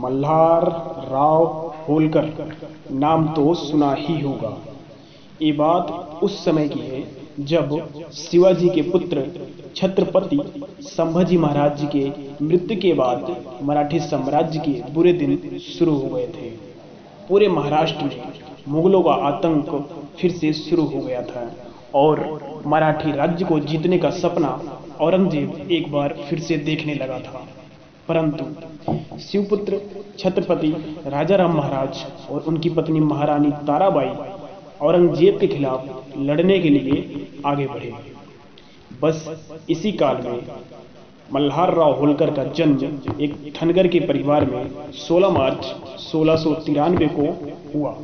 मल्हार राव होलकर नाम तो सुना ही होगा। ये बात उस समय की है जब शिवाजी के पुत्र छत्रपति संभाजी महाराज जी के मृत्यु के बाद मराठी साम्राज्य के बुरे दिन शुरू हो गए थे। पूरे महाराष्ट्र में मुगलों का आतंक फिर से शुरू हो गया था और मराठी राज्य को जीतने का सपना औरंगजेब एक बार फिर से देखने लगा था। परंतु शिवपुत्र छत्रपति राजाराम महाराज और उनकी पत्नी महारानी ताराबाई औरंगजेब के खिलाफ लड़ने के लिए आगे बढ़े। बस इसी काल में मल्हार राव होलकर का जन्म एक धनगर के परिवार में 16 मार्च 1693 को हुआ।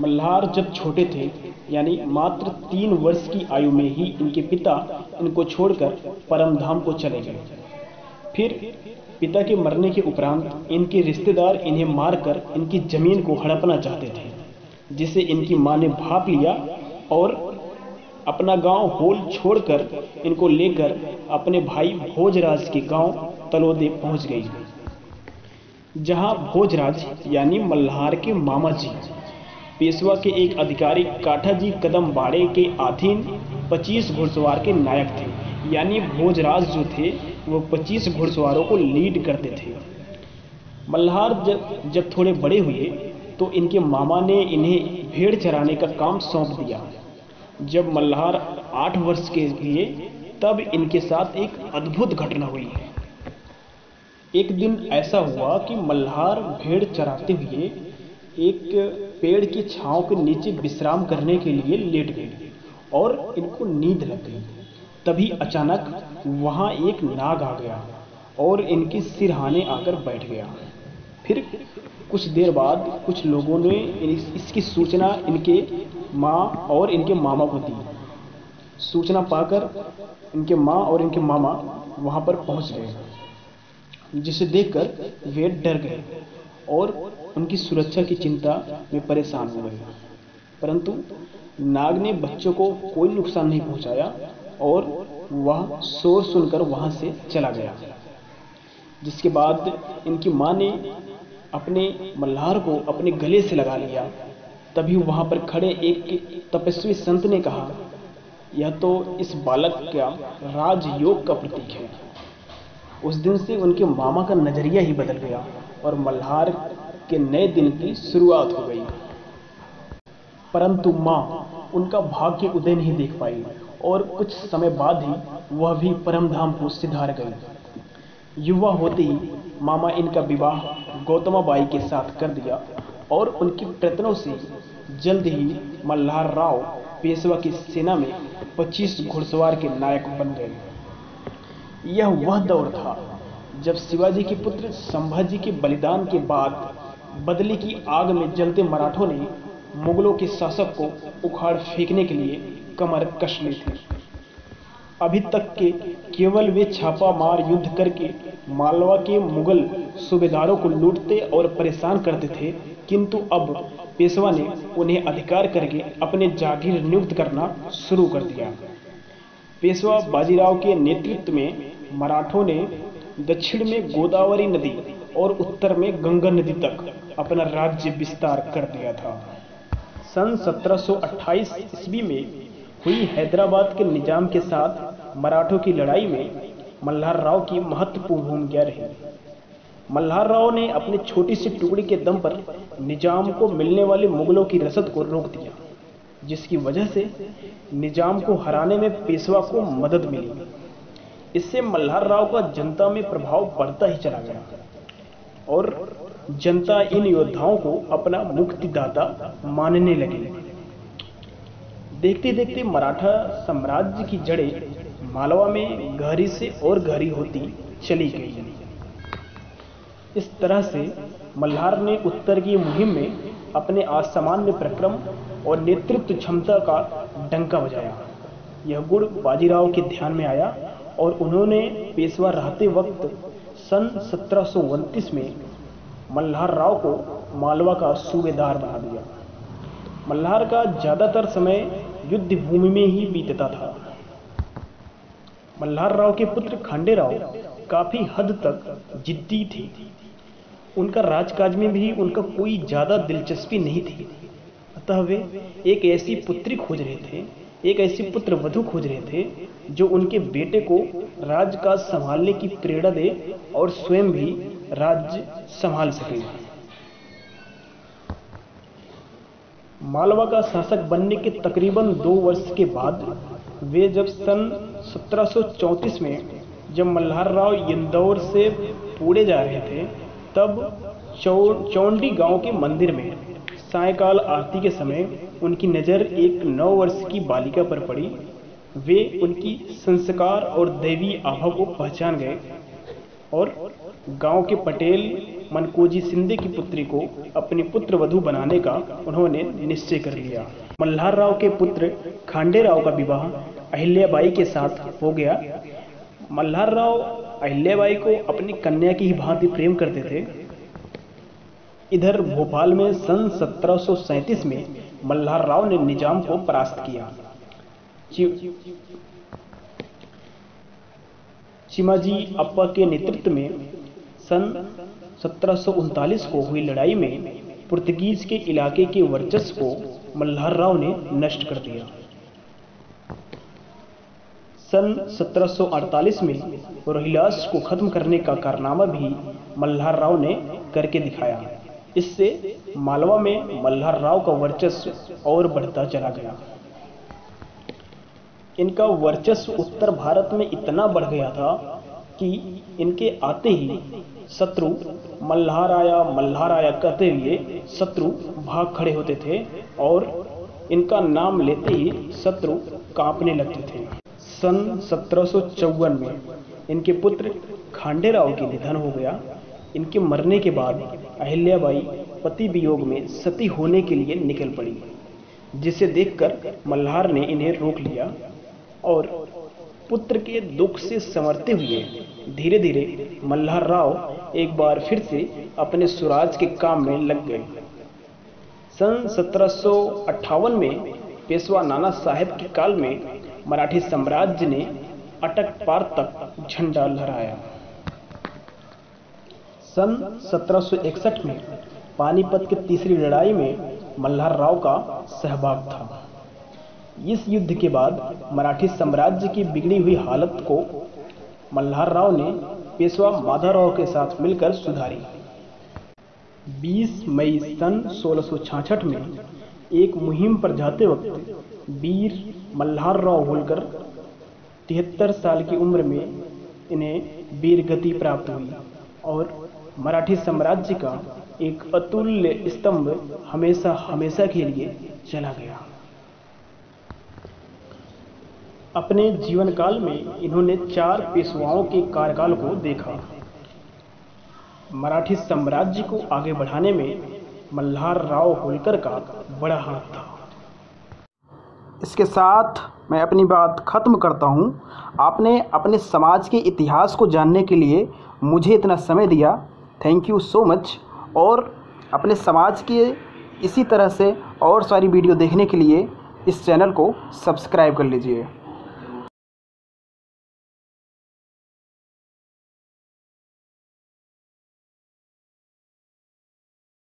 मल्हार जब छोटे थे यानी मात्र 3 वर्ष की आयु में ही इनके पिता इनको छोड़कर परमधाम को चले गए। फिर पिता के मरने के उपरांत इनके रिश्तेदार इन्हें मारकर इनकी जमीन को हड़पना चाहते थे, जिसे इनकी मां ने भांप लिया और अपना गांव होल छोड़कर इनको लेकर अपने भाई भोजराज के गांव तलोदे पहुंच गई, जहां भोजराज यानी मल्हार के मामा जी पेशवा के एक अधिकारी काठा जी कदम बाड़े के अधीन 25 घुड़सवार के नायक थे। यानी भोजराज जो थे वो 25 घुड़सवारों को लीड करते थे। मल्हार जब थोड़े बड़े हुए तो इनके मामा ने इन्हें भेड़ चराने का काम सौंप दिया। जब मल्हार 8 वर्ष के लिए तब इनके साथ एक अद्भुत घटना हुई। एक दिन ऐसा हुआ कि मल्हार भेड़ चराते हुए एक पेड़ की छांव के नीचे विश्राम करने के लिए लेट गए और इनको नींद लग गई। तभी अचानक वहां एक नाग आ गया और इनके सिरहाने आकर बैठ गया। फिर कुछ देर बाद कुछ लोगों ने इसकी सूचना इनके माँ और इनके मामा को दी। सूचना पाकर इनके माँ और इनके मामा वहाँ पर पहुँच गए, जिसे देखकर वे डर गए और उनकी सुरक्षा की चिंता में परेशान हो गए। परंतु नाग ने बच्चों को कोई नुकसान नहीं पहुँचाया और वह शोर सुनकर वहाँ से चला गया, जिसके बाद इनकी माँ ने अपने मल्हार को अपने गले से लगा लिया। तभी वहाँ पर खड़े एक तपस्वी संत ने कहा, यह तो इस बालक का राजयोग का प्रतीक है। उस दिन से उनके मामा का नज़रिया ही बदल गया और मल्हार के नए दिन की शुरुआत हो गई। परंतु माँ उनका भाग्य उदय नहीं देख पाई और कुछ समय बाद ही वह भी परमधाम को सिधार गई। युवा होते ही मामा इनका विवाह गौतमाबाई के साथ कर दिया और उनके प्रयत्नों से जल्द ही मल्हार राव पेशवा की सेना में 25 घुड़सवार के नायक बन गए। यह वह दौर था जब शिवाजी के पुत्र संभाजी के बलिदान के बाद बदले की आग में जलते मराठों ने मुगलों के शासक को उखाड़ फेंकने के लिए कमर कस ली थी। अभी तक के केवल वे छापामार युद्ध करके मालवा के मुगल सूबेदारों को लूटते और परेशान करते थे, किंतु अब पेशवा ने उन्हें अधिकार करके अपने जागीर नियुक्त करना शुरू कर दिया। पेशवा बाजीराव के नेतृत्व में मराठों ने दक्षिण में गोदावरी नदी और उत्तर में गंगा नदी तक अपना राज्य विस्तार कर दिया था। सन 1728 ईस्वी में हुई हैदराबाद के निजाम के साथ मराठों की लड़ाई में मल्हार राव की महत्वपूर्ण भूमिका रही। मल्हार राव ने अपने छोटी सी टुकड़ी के दम पर निजाम को मिलने वाले मुगलों की रसद को रोक दिया, जिसकी वजह से निजाम को हराने में पेशवा को मदद मिली। इससे मल्हार राव का जनता में प्रभाव बढ़ता ही चला गया और जनता इन योद्धाओं को अपना मुक्तिदाता मानने लगी। देखते देखते मराठा साम्राज्य की जड़ें मालवा में गहरी से और गहरी होती चली गई। इस तरह से मल्हार ने उत्तर की मुहिम में अपने असामान्य प्रक्रम और नेतृत्व क्षमता का डंका बजाया। यह गुण बाजीराव के ध्यान में आया और उन्होंने पेशवा रहते वक्त सन 1729 में मल्हार राव को मालवा का सूबेदार बना दिया। मल्हार का ज़्यादातर समय युद्ध भूमि में ही बीतता था। मल्हार राव के पुत्र खंडेराव काफ़ी हद तक जिद्दी थे। उनका राजकाज में भी उनका कोई ज़्यादा दिलचस्पी नहीं थी। अतः वे एक ऐसी पुत्री खोज रहे थे, एक ऐसी पुत्र वधू खोज रहे थे जो उनके बेटे को राजकाज संभालने की प्रेरणा दे और स्वयं भी राज्य संभाल सके। मालवा का शासक बनने के तकरीबन 2 वर्ष के बाद वे जब सन 1734 में जब मल्हार राव इंदौर से पुणे जा रहे थे तब चौंडी गांव के मंदिर में सायंकाल आरती के समय उनकी नज़र एक 9 वर्ष की बालिका पर पड़ी। वे उनकी संस्कार और दैवी आभा को पहचान गए और गांव के पटेल मनकोजी सिंधे की पुत्री को अपनी पुत्र वधू बनाने का उन्होंने निश्चय कर लिया। मल्हार राव के पुत्र खंडेराव का विवाह अहिल्याबाई के साथ हो गया। मल्हार राव अहिल्याबाई को अपनी कन्या की ही भांति प्रेम करते थे। इधर भोपाल में सन 1737 में मल्हार राव ने निजाम को परास्त किया। चिमाजी अप्पा के नेतृत्व में सन 1739 को हुई लड़ाई में पुर्तगीज के इलाके के वर्चस्व को मल्हार राव ने नष्ट कर दिया। सन 1748 में रहिलास को खत्म करने का कारनामा भी मल्हार राव ने करके दिखाया। इससे मालवा में मल्हार राव का वर्चस्व और बढ़ता चला गया। इनका वर्चस्व उत्तर भारत में इतना बढ़ गया था कि इनके आते ही शत्रु मल्हार आया कहते हुए शत्रु भाग खड़े होते थे और इनका नाम लेते ही शत्रु कांपने लगते थे। सन 1754 में इनके पुत्र खंडेराव के निधन हो गया। इनके मरने के बाद अहिल्याबाई पति वियोग में सती होने के लिए निकल पड़ी, जिसे देखकर मल्हार ने इन्हें रोक लिया और पुत्र के दुख से समरते हुए धीरे धीरे मल्हार राव एक बार फिर से अपने स्वराज के काम में लग गए। सन 1758 में पेशवा नाना साहब के काल में मराठी साम्राज्य ने अटक पार तक झंडा लहराया। सन 1761 में पानीपत की तीसरी लड़ाई में मल्हार राव का सहभाग था। इस युद्ध के बाद मराठी साम्राज्य की बिगड़ी हुई हालत को मल्हार राव ने पेशवा माधाराव के साथ मिलकर सुधारी। 20 मई सन 1666 में एक मुहिम पर जाते वक्त वीर मल्हार राव होलकर 73 साल की उम्र में इन्हें वीर गति प्राप्त हुई और मराठी साम्राज्य का एक अतुल्य स्तंभ हमेशा हमेशा के लिए चला गया। अपने जीवन काल में इन्होंने 4 पेशवाओं के कार्यकाल को देखा। मराठी साम्राज्य को आगे बढ़ाने में मल्हार राव होलकर का बड़ा हाथ था। इसके साथ मैं अपनी बात ख़त्म करता हूँ। आपने अपने समाज के इतिहास को जानने के लिए मुझे इतना समय दिया, थैंक यू सो मच। और अपने समाज के इसी तरह से और सारी वीडियो देखने के लिए इस चैनल को सब्सक्राइब कर लीजिए।